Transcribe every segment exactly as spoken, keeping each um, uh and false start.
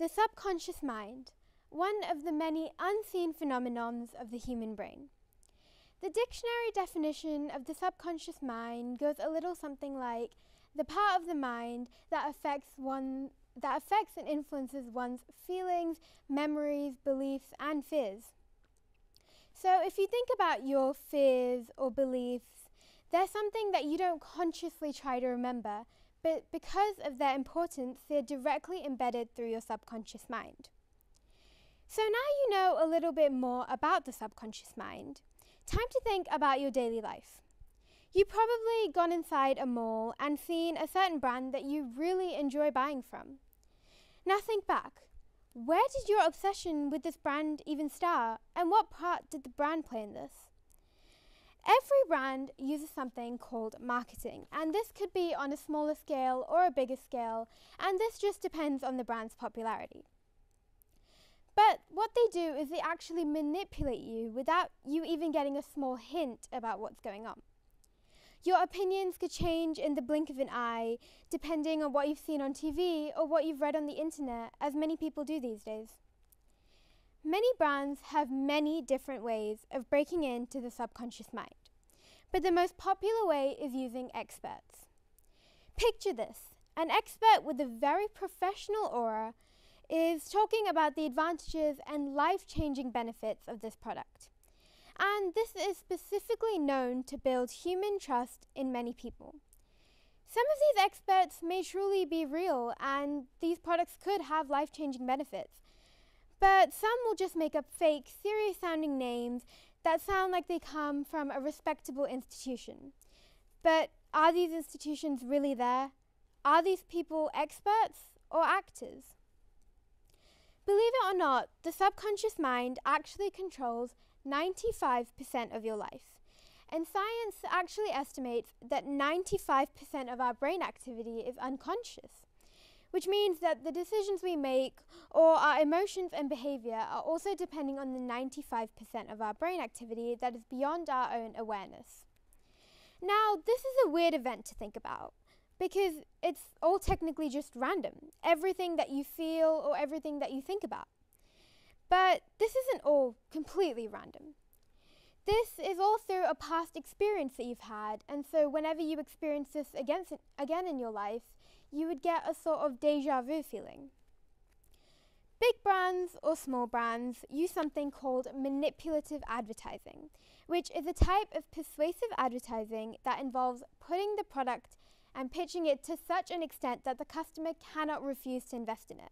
The subconscious mind, one of the many unseen phenomenons of the human brain. The dictionary definition of the subconscious mind goes a little something like the part of the mind that affects one that affects and influences one's feelings, memories, beliefs, and fears. So if you think about your fears or beliefs, they're something that you don't consciously try to remember, but because of their importance, they're directly embedded through your subconscious mind. So now you know a little bit more about the subconscious mind. Time to think about your daily life. You've probably gone inside a mall and seen a certain brand that you really enjoy buying from. Now think back. Where did your obsession with this brand even start, and what part did the brand play in this? Every brand uses something called marketing, and this could be on a smaller scale or a bigger scale, and this just depends on the brand's popularity. But what they do is they actually manipulate you without you even getting a small hint about what's going on. Your opinions could change in the blink of an eye, depending on what you've seen on T V or what you've read on the internet, as many people do these days. Many brands have many different ways of breaking into the subconscious mind, but the most popular way is using experts. Picture this: an expert with a very professional aura is talking about the advantages and life-changing benefits of this product. And this is specifically known to build human trust in many people. Some of these experts may truly be real, and these products could have life-changing benefits. But some will just make up fake, serious-sounding names that sound like they come from a respectable institution. But are these institutions really there? Are these people experts or actors? Believe it or not, the subconscious mind actually controls ninety-five percent of your life. And science actually estimates that ninety-five percent of our brain activity is unconscious, which means that the decisions we make or our emotions and behavior are also depending on the ninety-five percent of our brain activity that is beyond our own awareness. Now, this is a weird event to think about because it's all technically just random, everything that you feel or everything that you think about. But this isn't all completely random. This is all through a past experience that you've had, and so whenever you experience this again in your life, you would get a sort of deja vu feeling. Big brands or small brands use something called manipulative advertising, which is a type of persuasive advertising that involves putting the product and pitching it to such an extent that the customer cannot refuse to invest in it.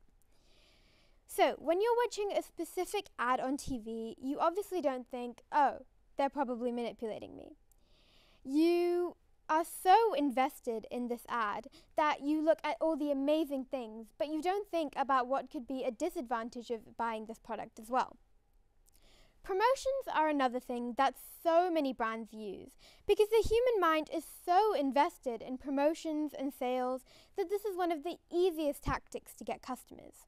So, when you're watching a specific ad on T V, you obviously don't think, oh, they're probably manipulating me. You are so invested in this ad that you look at all the amazing things, but you don't think about what could be a disadvantage of buying this product as well. Promotions are another thing that so many brands use because the human mind is so invested in promotions and sales that this is one of the easiest tactics to get customers.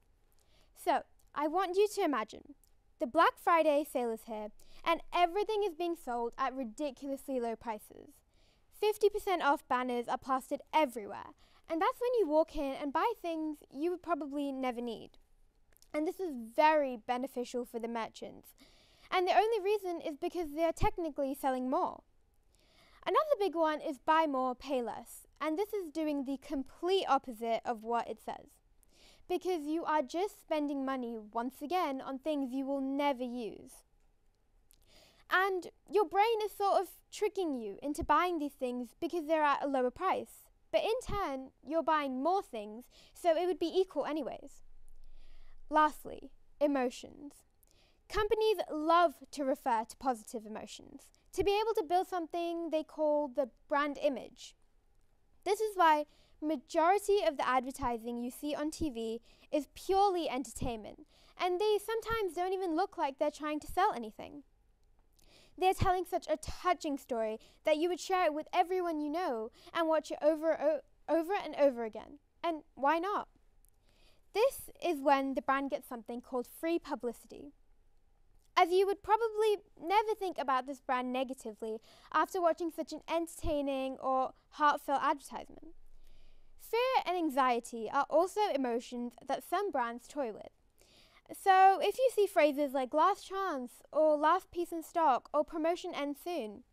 So, I want you to imagine the Black Friday sale is here and everything is being sold at ridiculously low prices. fifty percent off banners are plastered everywhere, and that's when you walk in and buy things you would probably never need. And this is very beneficial for the merchants. And the only reason is because they are technically selling more. Another big one is buy more, pay less. And this is doing the complete opposite of what it says, because you are just spending money once again on things you will never use. And your brain is sort of tricking you into buying these things because they're at a lower price. But in turn, you're buying more things, so it would be equal anyways. Lastly, emotions. Companies love to refer to positive emotions to be able to build something they call the brand image. This is why majority of the advertising you see on T V is purely entertainment, and they sometimes don't even look like they're trying to sell anything. They're telling such a touching story that you would share it with everyone you know and watch it over, over and over again. And why not? This is when the brand gets something called free publicity. As you would probably never think about this brand negatively after watching such an entertaining or heartfelt advertisement. Fear and anxiety are also emotions that some brands toy with. So if you see phrases like last chance or last piece in stock or promotion ends soon,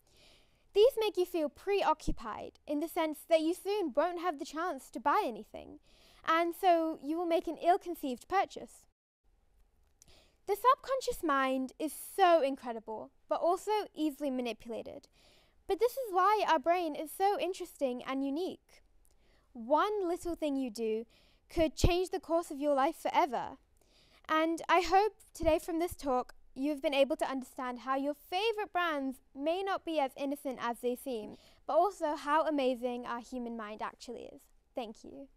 these make you feel preoccupied in the sense that you soon won't have the chance to buy anything, and so you will make an ill-conceived purchase. The subconscious mind is so incredible, but also easily manipulated. But this is why our brain is so interesting and unique. One little thing you do could change the course of your life forever. And I hope today from this talk, you've been able to understand how your favorite brands may not be as innocent as they seem, but also how amazing our human mind actually is. Thank you.